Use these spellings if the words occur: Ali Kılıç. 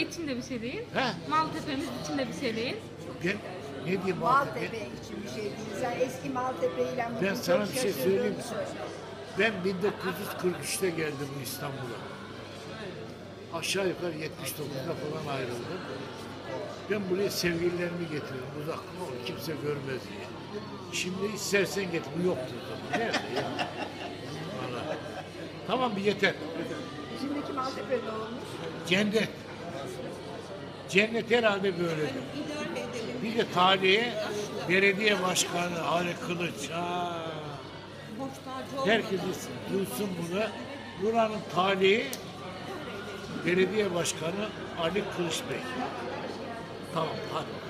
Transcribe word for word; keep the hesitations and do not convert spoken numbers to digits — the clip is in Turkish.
Maltepe için de bir şey değil. He? Maltepe'miz için de bir şey değil. Ben, ne diyeyim Maltepe? Maltepe için bir şey değil. Sen eski Maltepe ile... Ben sana bir şey söyleyeyim mi? Ben bin dokuz yüz kırk üç'te geldim İstanbul'a. Aşağı yukarı yetmiş dokuz'da falan ayrıldım. Ben buraya sevgililerimi getirdim. Uzaklığı o kimse görmez diye. Şimdi istersen getir. Bu yoktur tabii. Nerede ya? Bana. Tamam bir yeter. Şimdiki Maltepe'de olmuş. Cennet. Cennet herhalde böyle. Bir de tarihe belediye başkanı Ali Kılıç. Ha. Herkes duysun bunu. Buranın tarihi belediye başkanı Ali Kılıç Bey. Tamam hadi.